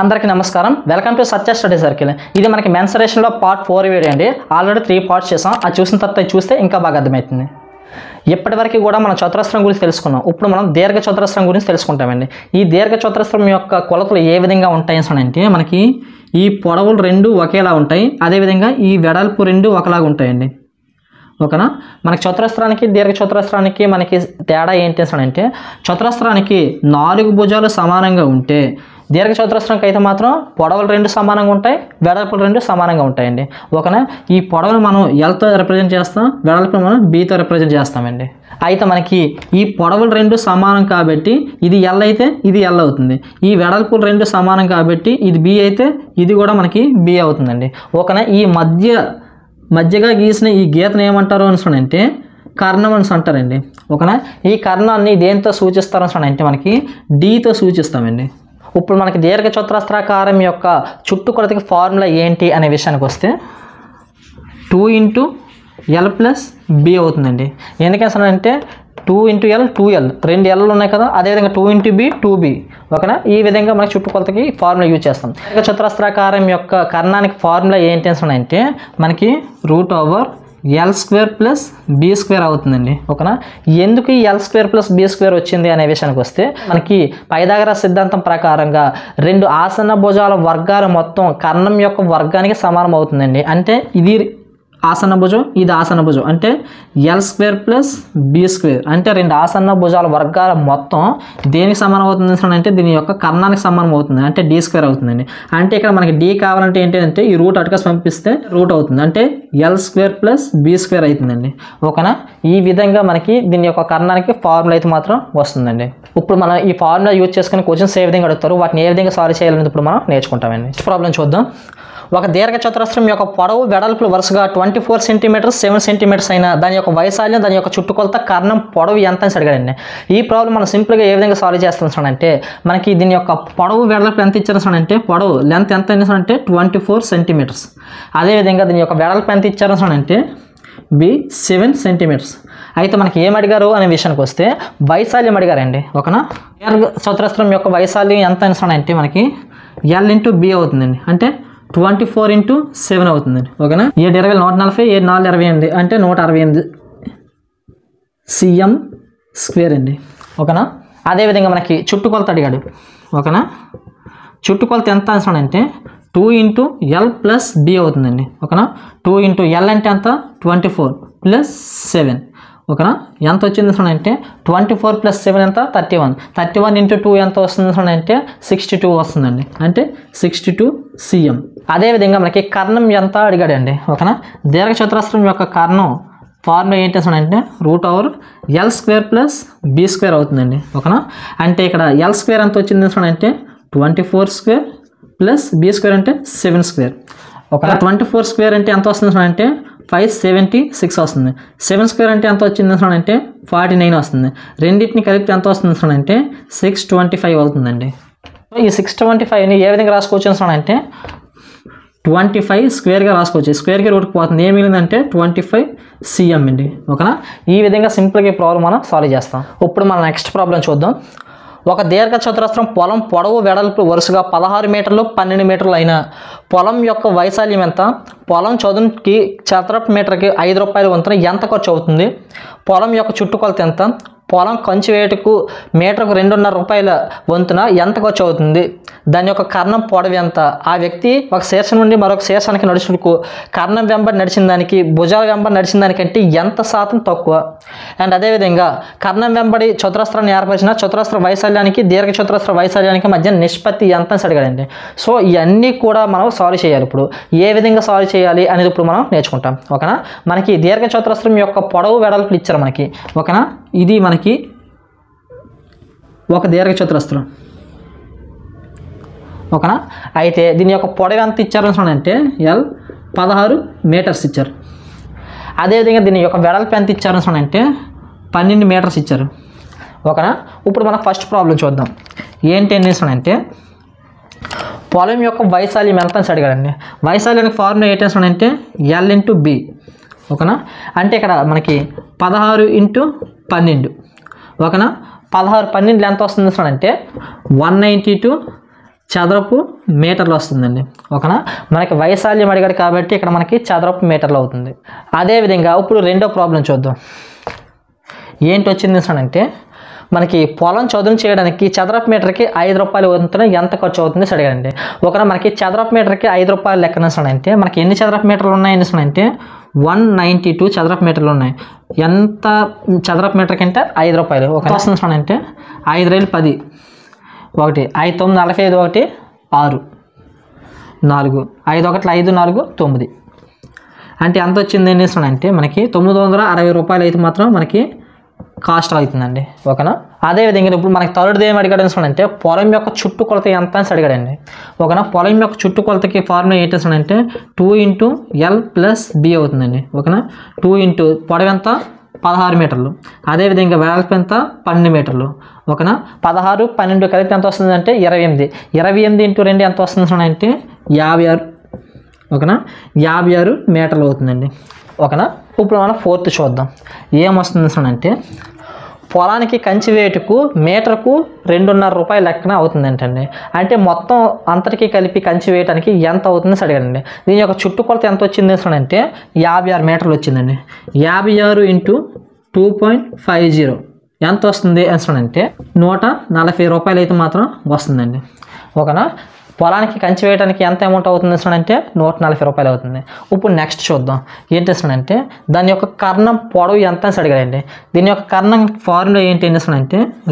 अंदर की नमस्कार welcome to Satya study circle इधर मन की मेंसुरेशन पार्ट 4 वीडियो अंडी ऑलरेडी 3 पार्ट्स చేసాం ఆ చూసిన తర్వాత చూస్తే ఇంకా బాగా అర్థమవుతుంది ఇప్పటివరకు కూడా మనం చతురస్రం గురించి తెలుసుకున్నాం ఇప్పుడు మనం దీర్ఘ చతురస్రం గురించి తెలుసుకుంటామండి ఈ దీర్ఘ చతురస్రం యొక్క కొలతలు ఏ విధంగా ఉంటాయి అంటే మనకి ఈ పొడవులు రెండు ఒకేలా ఉంటాయి అదే విధంగా ఈ వెడల్పు రెండు ఒకలాగా ఉంటాయండి ఓకేనా మనకి చతురస్రానికి దీర్ఘ చతురస్రానికి మనకి తేడా ఏంటి అంటే చతురస్రానికి 4 భుజాలు సమానంగా ఉంటే దీర్ఘ చతురస్రానికి అయితే మాత్రం పొడవులు రెండు సమానంగా ఉంటాయి వెడల్పులు రెండు సమానంగా ఉంటాయండి ఓకేనా ఈ పొడవును మనం L తో రిప్రజెంట్ చేస్తాం వెడల్పును మనం B తో రిప్రజెంట్ చేస్తామండి అయితే మనకి ఈ పొడవులు రెండు సమానం కాబట్టి ఇది L అయితే ఇది L అవుతుంది ఈ వెడల్పులు రెండు సమానం కాబట్టి ఇది B అయితే ఇది కూడా మనకి B అవుతుందండి ఓకేనా ఈ మధ్యగా గీసిన ఈ గీతను ఏమంటారో అనుసంటే కర్ణం అంటారండి ఓకేనా ఈ కర్ణాన్ని దేంతో సూచిస్తారు అనుసంటే మనకి D తో సూచిస్తామండి ఇప్పుడు మనకి దీర్ఘ చతురస్రాకారం యొక్క చుట్టుకొలతకి ఫార్ములా ఏంటి అనే విషయానికి వస్తే 2 * l + b అవుతుందండి ఎందుకంటే 2 * l 2l రెండు l లు ఉన్నాయి కదా అదే విధంగా 2 * b 2b ఓకేనా ఈ విధంగా మనకి చుట్టుకొలతకి ఫార్ములా యూస్ చేస్తాం దీర్ఘ చతురస్రాకారం యొక్క కర్ణానికి ఫార్ములా ఏంటి అంటే మనకి √l² + b² అవుతుందండి ఓకేనా ఎందుకు ఈ l² + b² వచ్చింది అనే విషయానికి వస్తే మనకి పైథాగరస్ సిద్ధాంతం ప్రకారంగా రెండు ఆసన్న భుజాల వర్గాలు మొత్తం కర్ణం యొక్క వర్గానికి సమానం అవుతుందండి అంటే ఇది ఆసన్న భుజం ఇది ఆసన్న భుజం అంటే l² + b² అంటే రెండు ఆసన్న భుజాల వర్గాల మొత్తం దేనికి సమానం అవుతుంది అంటే దీని యొక్క కర్ణానికి సమానం అవుతుంది అంటే d² అవుతుందండి అంటే ఇక్కడ మనకి d కావాలంటే ఏంటంటే ఈ రూట్ అటకస్ పంపిస్తే రూట్ అవుతుంది అంటే l² + b² అవుతుందండి ఓకేనా ఈ విధంగా మనకి దీని యొక్క కర్ణానికి ఫార్ములా అయితే మాత్రం వస్తుందండి ఇప్పుడు మనం ఈ ఫార్ములా యూస్ చేసుకొని క్వశ్చన్స్ ఏ విధంగా అడుగుతారు వాటిని ఏ విధంగా సాల్వ్ చేయాలనేది ఇప్పుడు మనం నేర్చుకుంటామండి నెక్స్ట్ ప్రాబ్లం చూద్దాం ఒక దీర్ఘ చతురస్రం యొక్క పొడవు వెడల్పు వరుసగా 24 సెంటీమీటర్స్ 7 సెంటీమీటర్స్ అయినా దాని యొక్క వైశాల్యం దాని యొక్క చుట్టుకొలత కర్ణం పొడవు ఎంత అని అడిగారండి ఈ ప్రాబ్లం మనం సింపుల్ గా ఏ విధంగా సాల్వ్ చేస్తాం అంటే మనకి దీని యొక్క పొడవు వెడల్పు ఎంత ఇచ్చారు అంటే పొడవు లెంత్ ఎంత అయినా అంటే 24 సెంటీమీటర్స్ అదే విధంగా దీని యొక్క వెడల్పు ఎంత ఇచ్చారు అంటే b 7 సెంటీమీటర్స్ అయితే మనకి ఏమ అడిగారు అనే విషయానికి వస్తే వైశాల్యం అడిగారండి ఓకేనా దీర్ఘ చతురస్రం యొక్క వైశాల్యం ఎంత అని అంటే మనకి l * b అవుతుందండి అంటే 24 इंटू 7 అవుతుందండి ఓకేనా 7 20 148 428 అంటే 168 cm స్క్వేర్ అండి ఓకేనా అదే విధంగా మనకి చుట్టుకొలత అడిగాడు ఓకేనా చుట్టుకొలత ఎంత అంటే 2 * l + b అవుతుందండి ఓకేనా 2 * l అంటే ఎంత 24 + 7 ఓకేనా ఎంత వచ్చింది అంటే 24 + 7 ఎంత 31 31 * 2 ఎంత వస్తుంది అంటే 62 వస్తుందండి అంటే 62 cm అదే విధంగా మనకి కర్ణం ఎంత అడిగాడండి ఓకేనా దీర్ఘ చతురస్రం యొక్క కర్ణం ఫార్ములా ఏంటి అంటే √l² + b² అవుతుందండి ఓకేనా అంటే ఇక్కడ l² ఎంత వచ్చింది అంటే 24² + b² అంటే 7² ఓకేనా 24² అంటే ఎంత వస్తుంది అంటే 576 వస్తుంది 7² అంటే ఎంత వచ్చింది అంటే 49 వస్తుంది రెండిటిని కలిపితే ఎంత వస్తుంది అంటే 625 అవుతుందండి సో ఈ 625 ని ఏ విధంగా రాసుకోవచ్చు అంటే 25 స్క్వేర్ గా రాసుకోవచ్చు స్క్వేర్ కి రూట్ పోతుంది ఏమీ లేదంటే 25 cm అండి ఓకేనా ఈ విధంగా సింపుల్ గా ప్రాబ్లం మనం సాల్వ్ చేస్తాం ఇప్పుడు మనం నెక్స్ట్ ప్రాబ్లం చూద్దాం ఒక దీర్ఘ చతురస్రం పొలం పొడవు వెడల్పు వరుసగా 16 మీటర్లు 12 మీటర్లు అయిన పొలం యొక్క వైశాల్యం ఎంత పొలం చదునుకి చదరపు మీటర్కి 5 రూపాయల వంతున ఎంత ఖర్చు అవుతుంది పొలం యొక్క చుట్టుకొలత ఎంత పొలం కంచి వేటుకు మీటర్కు 2.5 రూపాయల వంతున ఎంత ఖర్చు అవుతుంది దాని యొక్క కర్ణం పొడవు ఎంత ఆ వ్యక్తి ఒక శీర్షం నుండి మరొక శీర్షానికి నడుచుటకు కర్ణం వెంబడి నడిచిన దానికి భుజాల వెంబడి నడిచిన దానికంటే ఎంత శాతం తక్కువ అండ్ అదేవిధంగా కర్ణం వెంబడి చతురస్రాన్ని ఏర్పరిచిన చతురస్ర వైశాల్యానికి దీర్ఘ చతురస్ర వైశాల్యానికి మధ్య నిష్పత్తి ఎంత అని అడిగాడండి సో ఇవన్నీ కూడా మనం సాల్వ్ చేయాలి ఇప్పుడు ఏ విధంగా సాల్వ్ చేయాలి అనేది ఇప్పుడు మనం నేర్చుకుంటాం ఓకేనా మనకి దీర్ఘ చతురస్రం యొక్క పొడవు వెడల్పులు ఇచ్చారు మనకి ఓకేనా ఇది మనకి ఒక దీర్ఘ చతురస్రం ఓకేనా అయితే దీని యొక్క పొడవు ఎంత ఇచ్చారు అంటే l 16 మీటర్స్ ఇచ్చారు అదేవిధంగా దీని యొక్క వెడల్పు ఎంత ఇచ్చారు అంటే 12 మీటర్స్ ఇచ్చారు ఓకేనా ఇప్పుడు మనం ఫస్ట్ ప్రాబ్లం చూద్దాం ఏంటి అంటే పొలం యొక్క వైశాల్యం ఎంత అని అడిగాడండి వైశాల్యానికి ఫార్ములా ఏంటి అంటే l * b ఓకేనా అంటే ఇక్కడ మనకి 16 × 12 ఓకేనా 16 12 ఎంత వస్తుంది అంటే 192 చదరపు మీటర్లు వస్తుందండి. ఓకేనా, మనకి వైశాల్యం అడిగారు కాబట్టి ఇక్కడ మనకి చదరపు మీటర్లు అవుతుంది. అదే విధంగా ఇప్పుడు రెండో ప్రాబ్లం చూద్దాం. ఏంటి వచ్చింది అంటే మనకి పొలం చదును చేయడానికి చదరపు మీటర్కి ₹5 వంతున ఎంత ఖర్చు అవుతుంది అడిగారండి. ఒకన మనకి చదరపు మీటర్కి ₹5 లెక్కన అంటే మనకి ఎన్ని చదరపు మీటర్లు ఉన్నాయని అంటే 192 చదరపు మీటర్లు ఉన్నాయి. ఎంత చదరపు మీటర్కి అంటే ₹5. ఒక అంటే 5×10 ఒకటి 5×9 = 45 ఒకటి 6 4 5×1 = 5 4 9 అంటే ఎంత వచ్చింది అంటే మనకి ₹960 అయితే మాత్రం మనకి కాస్ట్ అవుతుందండి. ఓకేనా, అదేవిధంగా ఇప్పుడు మనకి థర్డ్ది ఏం అడిగాడు అంటే పొలం యొక్క చుట్టుకొలత ఎంత అని అడిగాడండి. ఓకేనా, పొలం యొక్క చుట్టుకొలతకి ఫార్ములా ఏంటంటే 2 × L + B అవుతుందండి. ఓకేనా, 2 పొడవు ఎంత 16 మీటర్లు, అదేవిధంగా వెడల్పు ఎంత 12 మీటర్లు. ఓకేనా, 16 12 కలిపి ఎంత వస్తుందంటే 28. 28 × 2 ఎంత వస్తుంది అంటే 56. ఓకేనా, 56 మీటర్లు అవుతుందండి. ఓకేనా, ఇప్పుడు మనం ఫోర్త్ చూద్దాం. ఏమొస్తుంది అంటే పొలానికి కంచి వేటుకు మీటర్కు ₹2.5 లెక్కన అవుతుందంటండి. అంటే మొత్తం అంతటికీ కలిపి కంచి వేయటానికి ఎంత అవుతుందో అడగండి. దీని యొక్క చుట్టుకొలత ఎంత వచ్చింది అంటే 56 మీటర్లు వచ్చిందండి. 56 × 2.50 ఎంత వస్తుంది అంటే ₹140 అయితే మాత్రం వస్తుందండి. ఓకేనా, పొలానికి కంచి వేయడానికి ఎంత అమౌంట్ అవుతుంది అంటే ₹140 అవుతుంది. ఇప్పుడు నెక్స్ట్ చూద్దాం ఏంటంటే దాని యొక్క కర్ణం పొడవు ఎంత అని అడిగాడండి. దీని యొక్క కర్ణం ఫార్ములా ఏంటంటే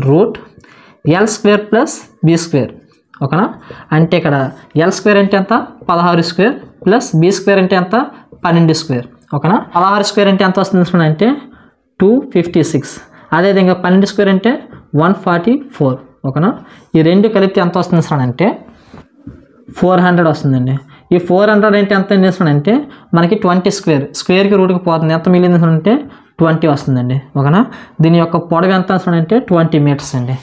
√L² + B². ఓకేనా, అంటే ఇక్కడ L² అంటే ఎంత 16² ప్లస్ B² అంటే ఎంత 12². ఓకేనా, 16² అంటే ఎంత వస్తుంది అంటే 256, అదేవిధంగా 12² అంటే 144. ఓకేనా, ఈ రెండు కలిపి ఎంత వస్తుంది అంటే 400 వస్తుందండి. ఈ 400 అంటే ఎంత అంటే మనకి 20², స్క్వేర్కి రూట్కి పోతుంది, ఎంత మిగిలింది అంటే 20 వస్తుందండి. ఓకేనా, దీని యొక్క పొడవు ఎంత అంటే 20 మీటర్స్ అండి.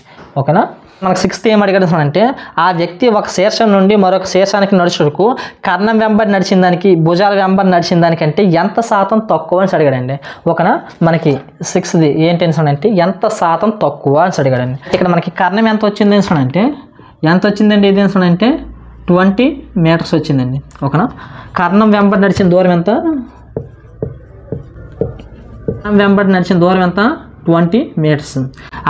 ఓకేనా, మనకు సిక్స్త్ ఏం అడిగాడు అంటే ఆ వ్యక్తి ఒక శీర్షం నుండి మరొక శీర్షానికి నడుచుటకు కర్ణం వెంబడి నడిచిన దానికి భుజాల వెంబడి నడిచిన దానికంటే ఎంత శాతం తక్కువ అని అడిగాడండి. ఓకేనా, మనకి సిక్స్త్ది ఏంటంటే ఎంత శాతం తక్కువ అని అడిగాడండి. ఇక్కడ మనకి కర్ణం ఎంత వచ్చింది అంటే ఎంత వచ్చిందండి ఇది అంటే 20 మీటర్స్ వచ్చిందండి. ఓకేనా, కర్ణం వెంబడి నడిచిన దూరం ఎంత 20 మీటర్స్,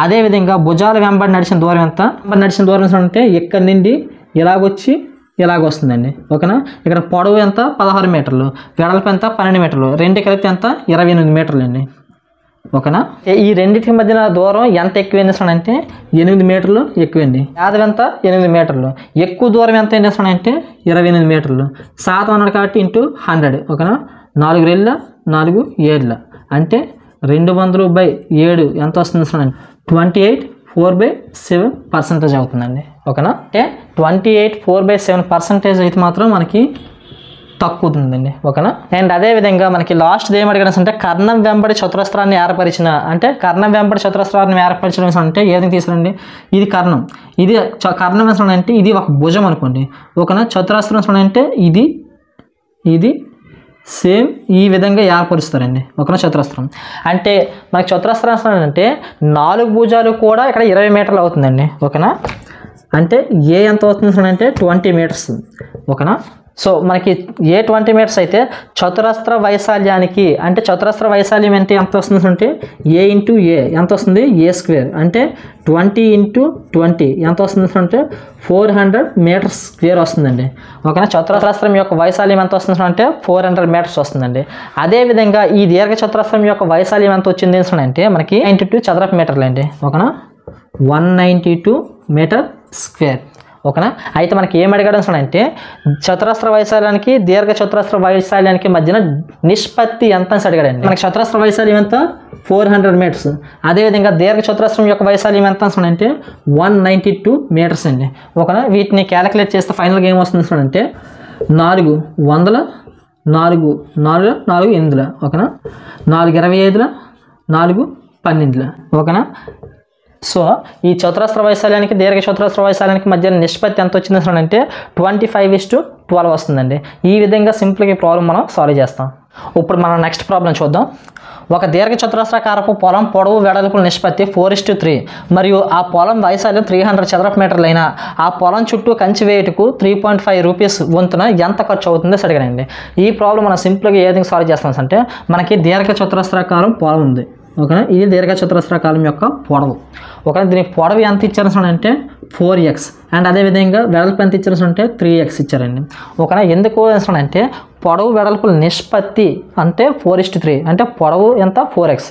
అదేవిధంగా భుజాల వెంబడి నడిచిన దూరం ఎంత అంటే ఇక్కడ నుండి ఇలాగొచ్చి ఇలాగొస్తుందండి. ఓకేనా, ఇక్కడ పొడవు ఎంత 16 మీటర్లు, వెడల్పు ఎంత 12 మీటర్లు, రెండు కలిపి ఎంత 28 మీటర్లు అండి. ఓకేనా, ఈ రెండింటి మధ్యన దూరం ఎంత ఎక్కువ అంటే 8 మీటర్లు ఎక్కువండి. యాదవ ఎంత 8 మీటర్లు, ఎక్కువ దూరం ఎంత అంటే 28 మీటర్లు. శాతం అన్నాడు కాబట్టి ఇంటూ 100. ఓకేనా, 4 × 2 = 4 అంటే 200/7 ఎంత వస్తుంది అంటే 28.4/7% అవుతుందండి. ఓకేనా, అంటే 28.4/7% అయితే మాత్రం మనకి తక్కువ ఉందండి. ఓకేనా, అండ్ అదేవిధంగా మనకి లాస్ట్ ఏం అడిగాడు అంటే కర్ణం వెంబడి చతురస్రాన్ని ఏర్పరిచిన అంటే కర్ణం వెంబడి చతురస్రాన్ని ఏర్పరచడం అంటే ఏది తీసుకురండి. ఇది కర్ణం, ఇది కర్ణం అంటే ఇది ఒక భుజం అనుకోండి. ఓకేనా, చతురస్రం అంటే ఇది ఇది సేమ్ ఈ విధంగా ఏర్పరుస్తారండి. ఓకేనా, చతురస్రం అంటే మనకి చతురస్రం అంటే 4 భుజాలు కూడా ఇక్కడ 20 మీటర్లు అవుతుందండి. ఓకేనా, అంటే ఏ ఎంత అవుతుంది అంటే 20 మీటర్స్. ఓకేనా, సో మనకి 20 మీటర్స్ అయితే చతురస్ర వైశాల్యానికి అంటే చతురస్ర వైశాల్యం అంటే ఎంత వస్తుంది అంటే A × A ఎంత వస్తుంది A² అంటే 20 × 20 ఎంత వస్తుంది అంటే 400 మీటర్స్² వస్తుందండి. ఓకేనా, చతురస్రం యొక్క వైశాల్యం ఎంత వస్తుంది అంటే 400 మీటర్స్ వస్తుందండి. అదేవిధంగా ఈ దీర్ఘ చతురస్రం యొక్క వైశాల్యం ఎంత వచ్చింది అంటే మనకి 92 చదరపు మీటర్లు అండి. ఓకేనా, 192 మీటర్ స్క్వేర్. ఓకేనా, అయితే మనకి ఏం అడగడం అంటే చతురస్ర వైశాల్యానికి దీర్ఘ చతురస్ర వైశాల్యానికి మధ్యన నిష్పత్తి ఎంత అని అడిగాడండి. మనకి చతురస్ర వైశాల్యం ఎంత 400 మీటర్స్, అదేవిధంగా దీర్ఘ చతురస్రం యొక్క వైశాల్యం ఎంత అంటే 192 మీటర్స్ అండి. ఓకేనా, వీటిని క్యాలిక్యులేట్ చేస్తే ఫైనల్గా ఏమొస్తుంది అంటే 4 వందల 4 4 4 8. ఓకేనా, 4 25 4 12. ఓకేనా, సో ఈ చతురస్ర వైశాల్యానికి దీర్ఘ చతురస్ర వైశాల్యానికి మధ్య నిష్పత్తి ఎంత వచ్చింది అంటే 25:12 వస్తుందండి. ఈ విధంగా సింపుల్గా ఈ ప్రాబ్లం మనం సాల్వ్ చేస్తాం. ఇప్పుడు మనం నెక్స్ట్ ప్రాబ్లం చూద్దాం. ఒక దీర్ఘచతురస్రాకారపు పొలం పొడవు వెడల్పు నిష్పత్తి 4:3 మరియు ఆ పొలం వైశాల్యం 300 చదరపు మీటర్లైన ఆ పొలం చుట్టూ కంచి వేయటకు 3.5 రూపాయస్ వంతున ఎంత ఖర్చు అవుతుందో అడగనండి। ఈ ప్రాబ్లం మనం సింపుల్ గా ఏ విధంగా సాల్వ్ చేస్తాం అంటే మనకి దీర్ఘచతురస్రాకారం పొలం ఉంది ఓకేనా। ఇది దీర్ఘచతురస్రాకారం యొక్క పొడవు ఓకేనా। దీని పొడవు ఎంత ఇచ్చారు అంటే 4x అండ్ అదే విధంగా వెడల్పు ఎంత ఇచ్చారు అంటే 3x ఇచ్చారండి ఓకేనా। ఎందుకు అంటే పొడవు వెడల్పు నిష్పత్తి అంటే 4:3 అంటే పొడవు ఎంత 4x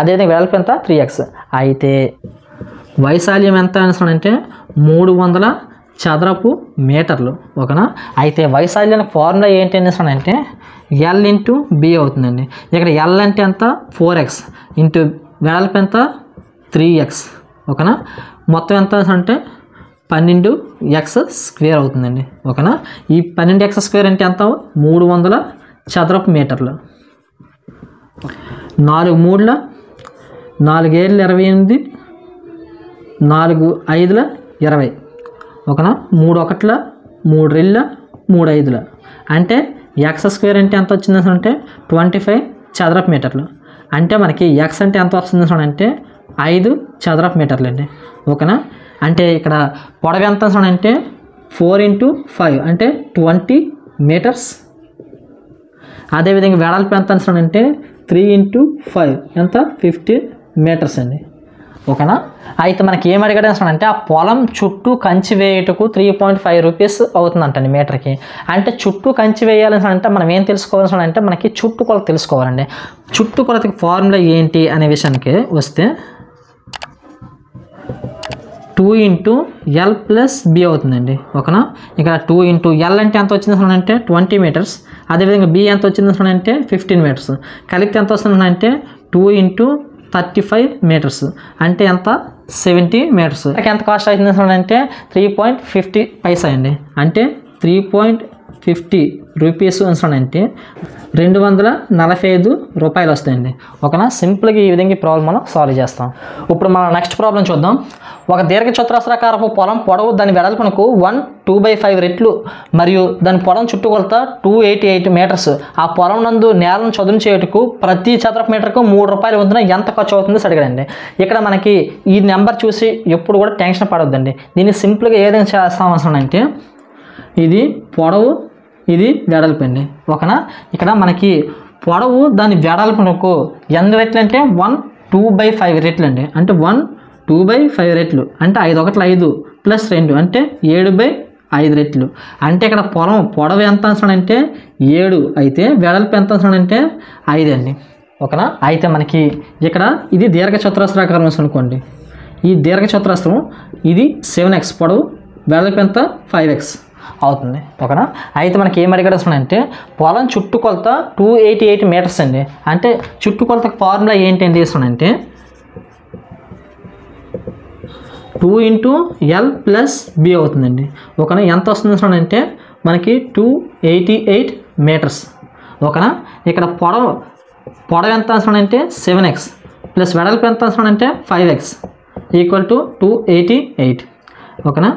అదే విధంగా వెడల్పు ఎంత 3x అయితే వైశాల్యం ఎంత అంటే 300 చదరపు మీటర్లు ఓకేనా। అయితే వైశాల్యానికి ఫార్ములా ఏంటి అంటే l ఇంటూ b అవుతుందండి। ఇక్కడ l అంటే ఎంత 4x ఇంటూ వెడల్పు ఎంత 3x ఓకేనా। మొత్తం ఎంత అంటే 12x² అవుతుందండి ఓకేనా। ఈ 12x² అంటే ఎంత 300 చదరపు మీటర్లు 4 3ల 4 7 28 4 5ల 20 ఓకేనా। 3 1ల 3 2ల 3 5ల అంటే x² అంటే ఎంత వచ్చింది అంటే 25 చదరపు మీటర్లు అంటే మనకి x అంటే ఎంత వస్తుంది అంటే 5 చదరపు మీటర్లు అండి ఓకేనా। అంటే ఇక్కడ పొడవు ఎంత అంటే 4x5 అంటే 20 మీటర్స్ అదేవిధంగా వెడల్పు ఎంత అంటే 3x5 ఎంత 50 మీటర్స్ అండి ఓకేనా। అయితే మనకి ఏం అడిగాడు అంటే ఆ పొలం చుట్టూ కంచి వేయటకు 3.5 రూపీస్ అవుతుందంటండి మీటర్కి। అంటే చుట్టూ కంచి వేయాలని అంటే మనం ఏం తెలుసుకోవాల్సిన అంటే మనకి చుట్టుకొలత తెలుసుకోవాలండి। చుట్టుకొలతకి ఫార్ములా ఏంటి అనే విషయానికి వస్తే 2 ఇంటూ l ప్లస్ b అవుతుందండి ఓకేనా। ఇక్కడ 2 ఇంటూ l అంటే ఎంత వచ్చింది అంటే 20 మీటర్స్ అదేవిధంగా b ఎంత వచ్చింది అంటే 15 మీటర్స్ కలిపితే ఎంత వస్తుంది అంటే 2 ఇంటూ 35 మీటర్స్ అంటే ఎంత 70 మీటర్స్ ఎంత కాస్ట్ అవుతుంది అంటే 3.50 పైసా అండి అంటే 3.50 రూపీస్ అంటే 245 రూపాయలు వస్తాయండి ఓకేనా। సింపుల్గా ఈ విధంగా ఈ ప్రాబ్లం మనం సాల్వ్ చేస్తాం। ఇప్పుడు మనం నెక్స్ట్ ప్రాబ్లం చూద్దాం। ఒక దీర్ఘచతురస్రాకారపు పొలం పొడవు దాని వెడల్పునకు 1/2/5 రెట్లు మరియు దాని పొలం చుట్టుకొలత 288 మీటర్స్ ఆ పొలం నందు నేలను చదును చేయటకు ప్రతి చదరపు మీటర్కు ₹3 వంతున ఎంత ఖర్చు అవుతుందో అడగండి। ఇక్కడ మనకి ఈ నెంబర్ చూసి ఎప్పుడు కూడా టెన్షన్ పడొద్దండి। దీన్ని సింపుల్గా ఏ విధంగా చేస్తాం అంటే ఇది పొడవు ఇది వెడల్పు అండి ఓకేనా। ఇక్కడ మనకి పొడవు దాని వెడల్పునకు ఎన్ని రెట్లు అంటే 1/2/5 రెట్లు అండి అంటే 1/2/5 రెట్లు అంటే 5 1లు 5 ప్లస్ 2 అంటే 7/5 రెట్లు అంటే ఇక్కడ పొడవు ఎంత అంటే 7 అయితే వెడల్పు ఎంత అంటే 5 అండి ఓకేనా। అయితే మనకి ఇక్కడ ఇది దీర్ఘచతురస్రాకారం అనుకోండి ఈ దీర్ఘచతురస్రం ఇది 7x పొడవు వెడల్పు ఎంత 5x అవుతుంది ఓకేనా। అయితే మనకి ఏం అడిగాడు అంటే పొలం చుట్టుకొలత 288 మీటర్స్ అండి అంటే చుట్టుకొలత ఫార్ములా ఏంటండి అంటే 2 ఇంటూ l ప్లస్ b అవుతుందండి ఓకేనా। ఎంత వస్తుంది అంటే మనకి 288 మీటర్స్ ఓకేనా। ఇక్కడ పొడవు ఎంత అంటే 7x ప్లస్ వెడల్పు ఎంత అంటే 5x = 288 ఓకేనా।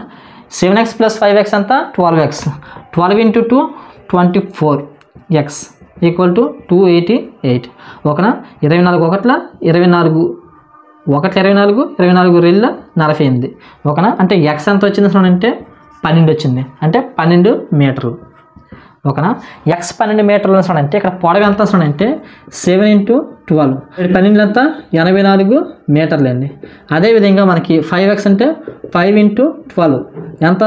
7x + 5x अंत 12x 12 × 2 24x = 288 ओकेना। 24 1ला 24 2 48 ओकेना। अंटे x अंत वच्चिंदि 12 वच्चिंदि अंटे 12 మీటర్లు ओकेना। x 12 మీటర్లు అంటే ఇక్కడ పొడవు ఎంత అంటే 7 × 12 12 × 84 మీటర్లు అండి। అదే విధంగా మనకి 5x అంటే 5 × 12 ఎంత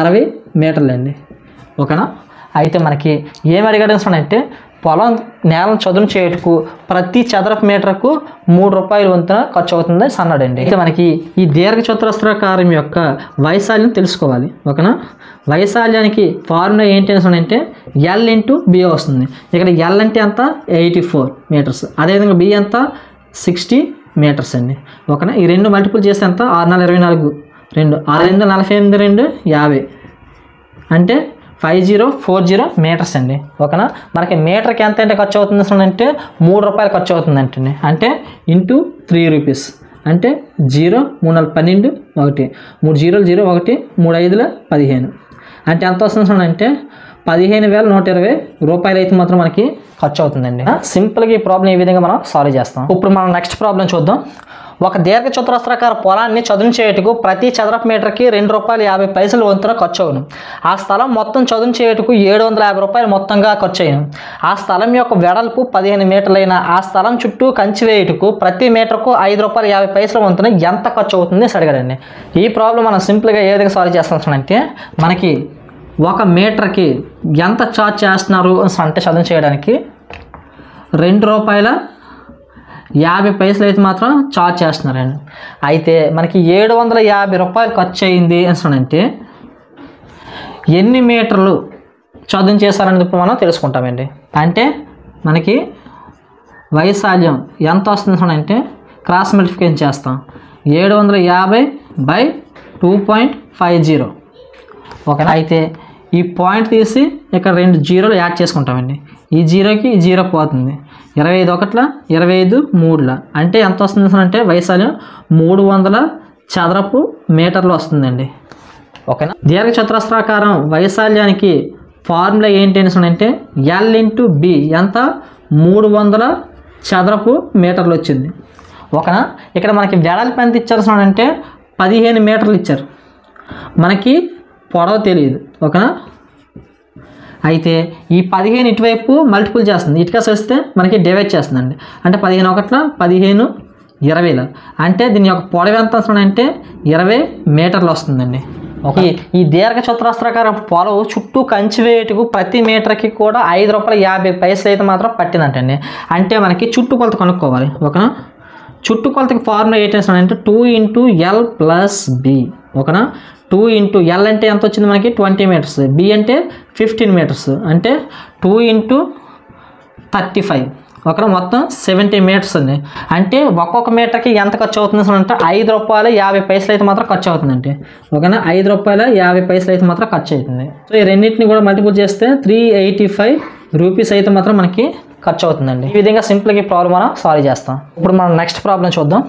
60 మీటర్లు అండి ఓకేనా। అయితే మనకి ఏం అడిగాడు అంటే పొలం నేలను చదును చేయటకు ప్రతి చదరపు మీటర్కు ₹3 వంతున ఖర్చు అవుతుంది అన్నాడండి। అయితే మనకి ఈ దీర్ఘచతురస్రాకారం యొక్క వైశాల్యం తెలుసుకోవాలి ఓకేనా। వైశాల్యానికి ఫార్ములా ఏంటి అంటే l ఇంటూ b వస్తుంది। ఇక్కడ l అంటే ఎంత 84 మీటర్స్ అదేవిధంగా b ఎంత 60 మీటర్స్ అండి ఓకేనా। ఈ రెండు మల్టిపుల్ చేస్తే ఎంత 6 4 24 2 6 2 48 2 50 అంటే 5040 మీటర్స్ అండి ఓకేనా। మనకి మీటర్కి ఎంత అంటే ఖర్చు అవుతుంది అంటే ₹3 ఖర్చు అవుతుందంటండి అంటే ఇంటూ 3 రూపీస్ అంటే 0 3 12 1 3 0 0 1 3 5 15 అంటే ఎంత వస్తుంది అంటే 15,120 రూపాయలు అయితే మాత్రం మనకి ఖర్చు అవుతుందండి. సింపుల్గా ఈ ప్రాబ్లం ఈ విధంగా మనం సాల్వ్ చేస్తాం. ఇప్పుడు మనం నెక్స్ట్ ప్రాబ్లం చూద్దాం. ఒక దీర్ఘ చతురస్రాకార పొలాన్ని చదును చేయుటకు ప్రతి చదరపు మీటర్కి ₹2.50 వంతున ఖర్చు అవును. ఆ స్థలం మొత్తం చదును చేయుటకు ₹750 మొత్తంగా ఖర్చు అయ్యాను. ఆ స్థలం యొక్క వెడల్పు 15 మీటర్లైన ఆ స్థలం చుట్టూ కంచి వేయుటకు ప్రతి మీటర్కు ₹5.50 వంతున ఎంత ఖర్చు అవుతుంది అడిగాడండి. ఈ ప్రాబ్లం మనం సింపుల్గా ఏ విధంగా సాల్వ్ చేస్తామంటే మనకి ఒక మీటర్కి ఎంత ఛార్జ్ చేస్తున్నారు అంటే చదును చేయడానికి ₹2.50 అయితే మాత్రం ఛార్జ్ చేస్తున్నారండి. అయితే మనకి ₹750 ఖర్చు అయింది అంటే ఎన్ని మీటర్లు చదును చేశారనేది ఇప్పుడు మనం తెలుసుకుంటామండి. అంటే మనకి వైశాల్యం ఎంత వస్తుంది అంటే క్రాస్ మల్టిఫికేషన్ చేస్తాం. 750/2.50 ఓకేనా. అయితే ఈ పాయింట్ తీసి ఇక్కడ 2 జీరోలు యాడ్ చేసుకుంటామండి. ఈ జీరోకి ఈ జీరో పోతుంది. 25 1ల 25 3ల అంటే ఎంత వస్తుంది అంటే వైశాల్యం 300 చదరపు మీటర్లు వస్తుందండి. ఓకేనా. దీర్ఘ చతురస్రాకారం వైశాల్యానికి ఫార్ములా ఏంటి అంటే L×B ఎంత 300 చదరపు మీటర్లు వచ్చింది. ఓకేనా. ఇక్కడ మనకి వెడల్పు ఎంత ఇచ్చారు అంటే 15 మీటర్లు ఇచ్చారు. మనకి పొడవు తెలియదు. ఓకేనా. అయితే ఈ 15 ఇటువైపు మల్టిపుల్ చేస్తుంది. ఇటుకస్ వస్తే మనకి డివైడ్ చేస్తుందండి. అంటే 15 1ల 15 20ల అంటే దీని యొక్క పొడవు ఎంత వస్తుందంటే 20 మీటర్లు వస్తుందండి. ఓకే. ఈ దీర్ఘ చతురస్రాకార పొడవు చుట్టూ కంచి వేయటకు ప్రతి మీటర్కి కూడా ₹5.50 అయితే మాత్రం పట్టిందంటండి. అంటే మనకి చుట్టుకొలత కనుక్కోవాలి. ఓకేనా. చుట్టుకొలతకి ఫార్ములా ఏంటంటే 2×L + B ఓకేనా. 2×L అంటే ఎంత వచ్చింది మనకి 20 మీటర్స్, B అంటే 15 మీటర్స్ అంటే 2×35 ఒక మొత్తం 70 మీటర్స్ అండి. అంటే ఒక్కొక్క మీటర్కి ఎంత ఖర్చు అవుతుంది అంటే ₹5.50 అయితే మాత్రం ఖర్చు అవుతుందండి. ఓకేనా. ₹5.50 అయితే మాత్రం ఖర్చు అవుతుంది. సో ఈ రెండింటిని కూడా మల్టిపుల్ చేస్తే ₹385 అయితే మాత్రం మనకి ఖర్చు అవుతుందండి. ఈ విధంగా సింపుల్గా ఈ ప్రాబ్లం మనం సాల్వ్ చేస్తాం. ఇప్పుడు మనం నెక్స్ట్ ప్రాబ్లం చూద్దాం.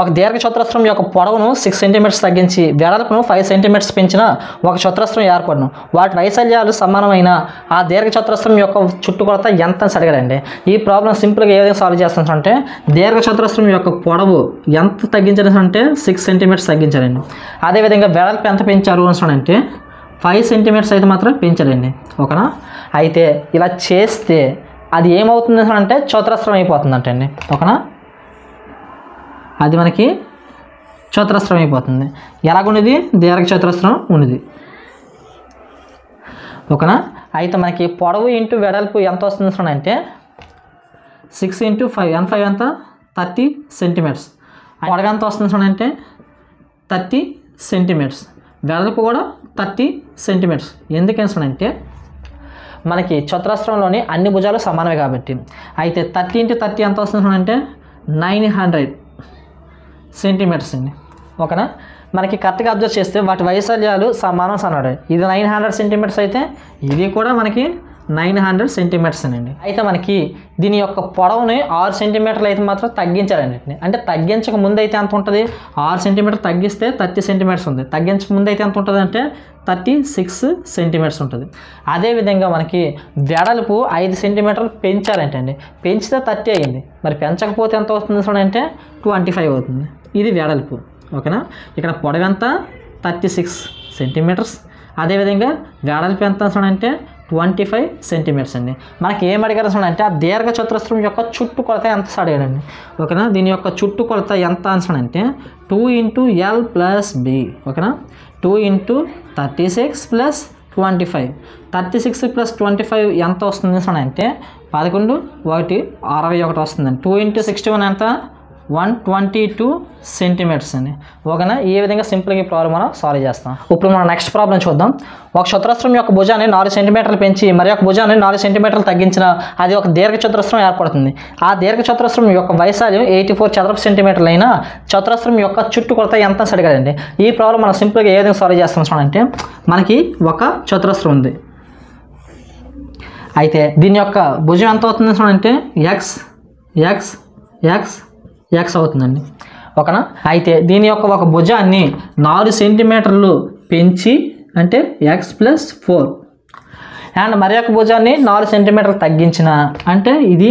ఒక దీర్ఘ చతురస్రం యొక్క పొడవును 6 సెంటీమీటర్స్ తగ్గించి వెడల్పును 5 సెంటీమీటర్స్ పెంచిన ఒక చతురస్రం ఏర్పడను. వాటి వైశాల్యాలు సమానమైన ఆ దీర్ఘ చతురస్రం యొక్క చుట్టుకొలత ఎంత అడిగాడండి. ఈ ప్రాబ్లం సింపుల్గా ఏ విధంగా సాల్వ్ చేస్తామంటే దీర్ఘ చతురస్రం యొక్క పొడవు ఎంత తగ్గించారు అంటే 6 సెంటీమీటర్స్ తగ్గించారండి. అదేవిధంగా వెడల్పు ఎంత పెంచారు అంటే 5 సెంటీమీటర్స్ అయితే మాత్రం పెంచారండి. ఓకేనా. అయితే ఇలా చేస్తే అది ఏమవుతుంది అంటే చతురస్రం అయిపోతుందంట అండి. ఓకేనా. అది మనకి చతురస్రం అయిపోతుంది. ఎలాగున్నది దీర్ఘ చతురస్రం ఉన్నది. ఓకేనా. అయితే మనకి పొడవు ఇంటూ వెడల్పు ఎంత వస్తుంది అంటే 6×5 ఎంత 5 ఎంత 30 సెంటీమీటర్స్. పొడవు ఎంత వస్తుంది అంటే 30 సెంటీమీటర్స్. వెడల్పు కూడా 30 సెంటీమీటర్స్. ఎందుకు అంటే మనకి చతురస్రంలోని అన్ని భుజాలు సమానమే కాబట్టి. అయితే 30×30 ఎంత వస్తుంది అంటే 900 సెంటీమీటర్స్ అండి. ఓకేనా. మనకి కరెక్ట్గా అబ్జర్వ్ చేస్తే వాటి వైశాల్యాలు సమానం అన్నాడు. ఇది 900 సెంటీమీటర్స్ అయితే ఇది కూడా మనకి 900 సెంటీమీటర్స్ అండి. అయితే మనకి దీని యొక్క పొడవుని 6 సెంటీమీటర్లు అయితే మాత్రం తగ్గించారండి. అంటే తగ్గించక ముందు అయితే ఎంత ఉంటుంది 6 సెంటీమీటర్ తగ్గిస్తే 30 సెంటీమీటర్స్ ఉంది. తగ్గించక ముందు అయితే ఎంత ఉంటుంది అంటే 36 సెంటీమీటర్స్ ఉంటుంది. అదేవిధంగా మనకి వెడల్పు 5 సెంటీమీటర్లు పెంచారంటండి. పెంచితే 30 అయింది. మరి పెంచకపోతే ఎంత అవుతుంది అంటే 25 అవుతుంది. ఇది వెడల్పు. ఓకేనా. ఇక్కడ పొడవు ఎంత 36 సెంటీమీటర్స్. అదేవిధంగా వెడల్పు ఎంత అంటే 25 సెంటీమీటర్స్ అండి. మనకి ఏం అడిగారు అంటే ఆ దీర్ఘ చతురస్రం యొక్క చుట్టుకొలత ఎంత అడిగాడండి. ఓకేనా. దీని యొక్క చుట్టుకొలత ఎంత అంటే 2×L + B ఓకేనా. 2×36 + 25 36 + 25 ఎంత వస్తుంది అంటే 11 1 61 వస్తుందండి. 2×61 ఎంత 122 సెంటీమీటర్స్ అండి. ఓకేనా. ఈ విధంగా సింపుల్గా ఈ ప్రాబ్లం మనం సాల్వ్ చేస్తాం. ఇప్పుడు మనం నెక్స్ట్ ప్రాబ్లం చూద్దాం. ఒక చతురస్రం యొక్క భుజాన్ని 4 సెంటీమీటర్లు పెంచి మరి యొక్క భుజాన్ని 4 సెంటీమీటర్లు తగ్గించిన అది ఒక దీర్ఘ చతురస్రం ఏర్పడుతుంది. ఆ దీర్ఘ చతురస్రం యొక్క వైశాల్యం 84 చదరపు సెంటీమీటర్లు అయినా చతురస్రం యొక్క చుట్టుకొలత ఎంత అడిగాడండి. ఈ ప్రాబ్లం మనం సింపుల్గా ఏ విధంగా సాల్వ్ చేస్తాం అంటే మనకి ఒక చతురస్రం ఉంది. అయితే దీని యొక్క భుజం ఎంత అవుతుంది అంటే X అవుతుందండి. ఓకేనా. అయితే దీని యొక్క ఒక భుజాన్ని 4 సెంటీమీటర్లు పెంచి అంటే X + 4 and మరొక భుజాన్ని 4 సెంటీమీటర్లు తగ్గించిన అంటే ఇది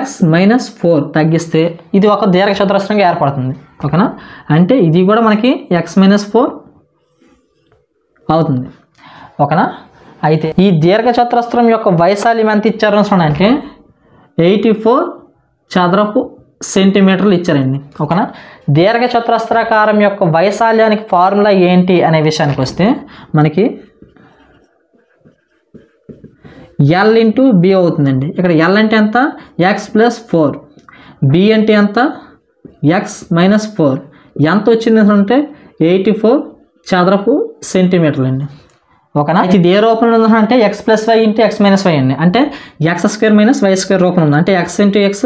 x - 4 తగ్గిస్తే ఇది ఒక దీర్ఘచతురస్రంగా ఏర్పడుతుంది ఓకేనా అంటే ఇది కూడా మనకి x - 4 అవుతుంది ఓకేనా అయితే ఈ దీర్ఘచతురస్రం యొక్క వైశాల్యం ఎంత ఇచ్చారు అంటే 84 చదరపు సెంటీమీటర్లు ఇచ్చారండి ఓకేనా దీర్ఘచతురస్రాకారం యొక్క వైశాల్యానికి ఫార్ములా ఏంటి అనే విషయానికి వస్తే మనకి L into B అవుతుందండి ఇక్కడ L అంటే ఎంత x plus 4 B అంటే ఎంత x minus 4 ఎంత వచ్చింది అంటే 84 చదరపు సెంటీమీటర్లు అండి ఓకేనా ఇది ఏ రూపంలో ఉంది అంటే x plus y into x minus y అండి అంటే x square minus y square రూపంలో ఉంది అంటే x into x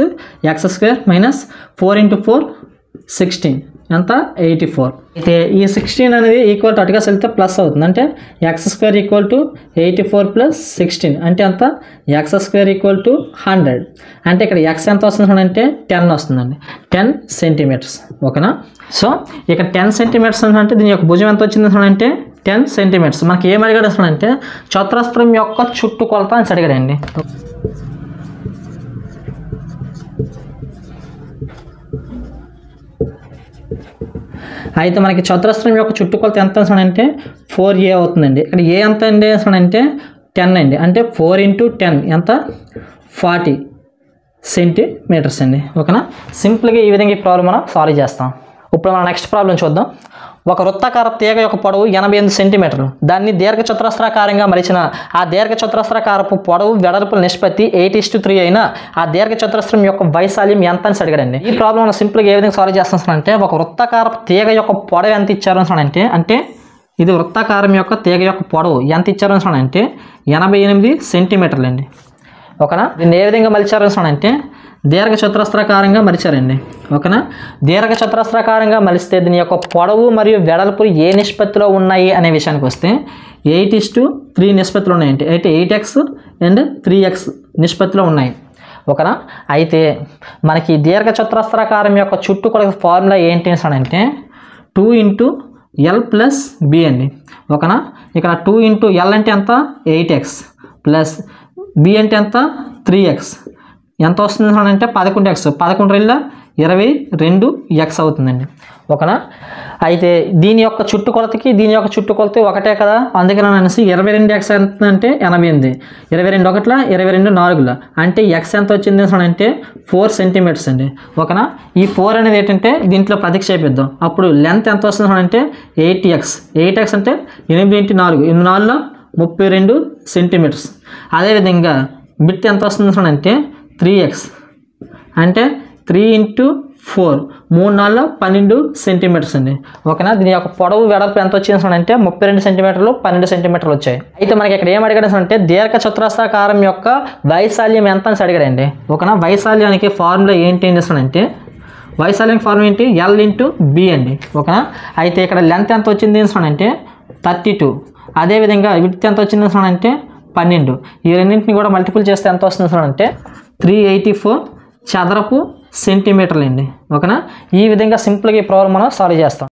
x square minus 4 into 4 16 ఎంత 84 అయితే ఈ 16 అనేది ఈక్వల్ టు అటుగా వెళ్తే ప్లస్ అవుతుంది అంటే x square equal to 84 plus 16 అంటే ఎంత x square equal to 100 అంటే ఇక్కడ x ఎంత వస్తుంది అంటే 10 వస్తుందండి 10 సెంటీమీటర్స్ ఓకేనా సో ఇక్కడ 10 సెంటీమీటర్స్ అంటే దీని యొక్క భుజం ఎంత వచ్చింది అంటే 10 సెంటీమీటర్స్ మనకి ఏం అడిగాడంటే చతురస్రం యొక్క చుట్టుకొలత అని అడిగాడండి అయితే మనకి చతురస్రం యొక్క చుట్టుకొలత ఎంత అంటే 4a అవుతుందండి ఇక్కడ a ఎంత అండి అంటే 10 అండి అంటే 4 ఇంటూ 10 ఎంత 40 సెంటీమీటర్స్ అండి ఓకేనా సింపుల్గా ఈ విధంగా ఈ ప్రాబ్లం మనం సాల్వ్ చేస్తాం ఇప్పుడు మనం నెక్స్ట్ ప్రాబ్లం చూద్దాం ఒక వృత్తాకార తీగ యొక్క పొడవు 88 సెంటీమీటర్లు దాన్ని దీర్ఘచతురస్రాకారంగా మలిచిన ఆ దీర్ఘచతురస్రాకారపు పొడవు వెడల్పుల నిష్పత్తి 8:3 అయినా ఆ దీర్ఘచతురస్రం యొక్క వైశాల్యం ఎంత అని అడిగాడండి ఈ ప్రాబ్లంలో సింపుల్గా ఏ విధంగా సాల్వ్ చేస్తానంటే ఒక వృత్తాకార తీగ యొక్క పొడవు ఎంత ఇచ్చారు అంటే అంటే ఇది వృత్తాకారం యొక్క తీగ యొక్క పొడవు ఎంత ఇచ్చారు అంటే 88 సెంటీమీటర్లు అండి ఓకేనా దీన్ని ఏ విధంగా మలిచారు అంటే దీర్ఘచతురస్రాకారంగా మలిచారండి ఓకేనా దీర్ఘచతురస్రాకారంగా మలిస్తే దీని యొక్క పొడవు మరియు వెడల్పు ఏ నిష్పత్తిలో ఉన్నాయి అనే విషయానికి వస్తే 8:3 నిష్పత్తిలో ఉన్నాయండి అయితే 8x అండ్ 3x నిష్పత్తిలో ఉన్నాయి ఓకేనా అయితే మనకి దీర్ఘచతురస్రాకారం యొక్క చుట్టుకొలత ఫార్ములా ఏంటి అంటే 2 into l ప్లస్ b అండి ఓకేనా ఇక్కడ 2 into l అంటే ఎంత 8x ప్లస్ b అంటే ఎంత 3x ఎంత వస్తుంది అంటే 11x 11 2 2x అవుతుందండి ఓకేనా అయితే దీని యొక్క చుట్టుకొలతకి దీని యొక్క చుట్టుకొలత ఒకటే కదా అందుకని అనేసి 22x ఎంత అంటే 88 22 ఒకట్లా 22 నాలుగులా అంటే x ఎంత వచ్చింది అంటే 4 సెంటీమీటర్స్ అండి ఓకేనా ఈ 4 అనేది ఏంటంటే దీంట్లో ప్రతిక్షేపిద్దాం అప్పుడు లెంత్ ఎంత వస్తుంది అంటే 8x అంటే 8 x 4 8 4 32 సెంటీమీటర్స్ అదేవిధంగా బిట్ ఎంత వస్తుంది అంటే 3x అంటే 3 into 4 3 4 12 సెంటీమీటర్స్ అండి ఓకేనా దీని యొక్క పొడవు వెడల్పు ఎంత వచ్చింది అంటే 32 సెంటీమీటర్లు 12 సెంటీమీటర్లు వచ్చాయి అయితే మనకి ఇక్కడ ఏం అడిగాడు అంటే దీర్ఘచతురస్రాకారం యొక్క వైశాల్యం ఎంత అని అడిగాడండి ఓకేనా వైశాల్యానికి ఫార్ములా ఏంటి అంటే వైశాల్యానికి ఫార్ములా ఏంటి l ఇంటూ b అండి ఓకేనా అయితే ఇక్కడ లెంత్ ఎంత వచ్చింది అంటే 32 అదేవిధంగా విడ్త్ ఎంత వచ్చింది అంటే 12 ఈ రెండింటిని కూడా మల్టిపుల్ చేస్తే ఎంత వస్తుంది అంటే 384 చదరపు సెంటీమీటర్లు అండి ఓకేనా ఈ విధంగా సింపుల్గా ఈ ప్రాబ్లం మనం సాల్వ్ చేస్తాం.